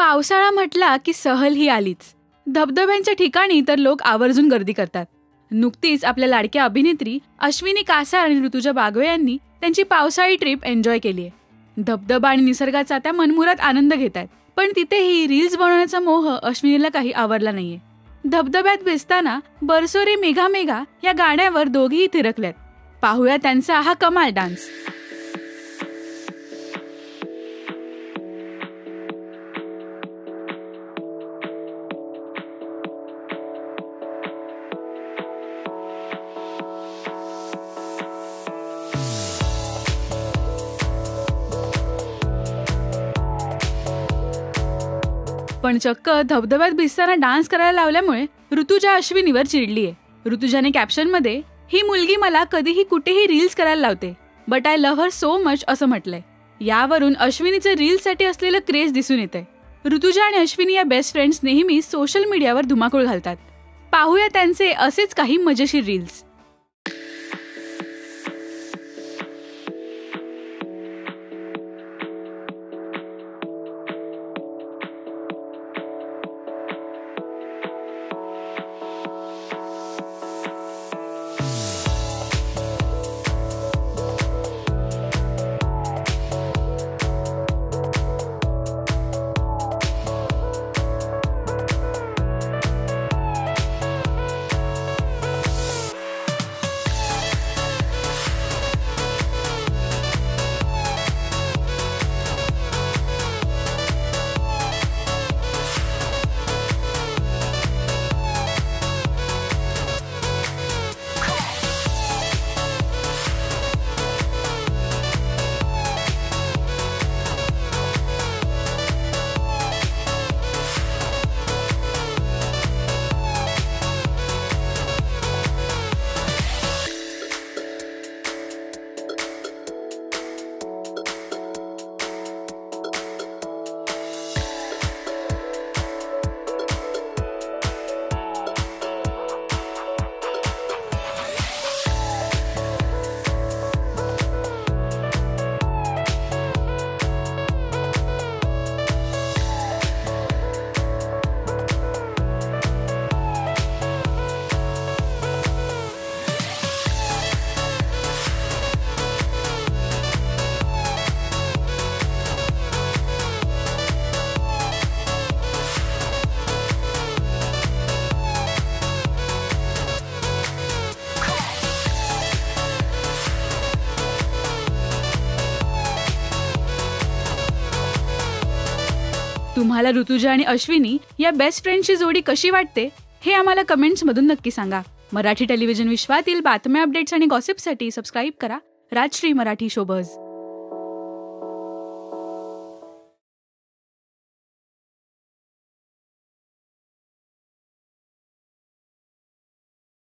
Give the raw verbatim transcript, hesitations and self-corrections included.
पावसाळा म्हटला की सहल ही आलीच। धबधब्यांच्या ठिकाणी तर लोक आवर्जून गर्दी करतात। नुकतीच आपल्या लाडक्या अभिनेत्री अश्विनी कासा आणि ऋतुजा बागवे यांनी त्यांची पावसाळी ट्रिप एन्जॉय केली आहे। धबधबा आणि निसर्गाचा त्या मनमुरात आनंद घेतात, पण तिथेही रील्स बनवण्याचा मोह अश्विनीला काही आवरला नाहीये। धबधब्यात भिजताना बर्सोरे मेघा मेघा या गाण्यावर दोघेही थिरकलेत। पाहूया त्यांचा हा कमाल डान्स। पण चक्क धबधब्यात भिजताना डान्स करायला लावल्यामुळे ऋतुजा अश्विनीवर चिडलीये। ऋतुजाने कॅप्शन मध्ये ही मुलगी मला कधीही कुठेही रील्स करायला लावते, but I love her so much असं म्हटलंय। यावरून अश्विनीचं रील्ससाठी असलेलं क्रेज दिसून येतंय। ऋतुजा आणि अश्विनी या बेस्ट फ्रेंड्स नेहमी सोशल मीडियावर धुमाकूळ घालतात। पाहूया त्यांचे असेच काही मजेशीर रील्स। तुम्हाला ऋतुजा आणि अश्विनी या बेस्ट फ्रेंडची जोडी कशी वाटते हे आम्हाला कमेंट्स मधून नक्की सांगा। मराठी टेलिव्हिजन विश्वातील बातम्या, अपडेट्स आणि गॉसिपसाठी सबस्क्राइब करा राजश्री मराठी शोबज।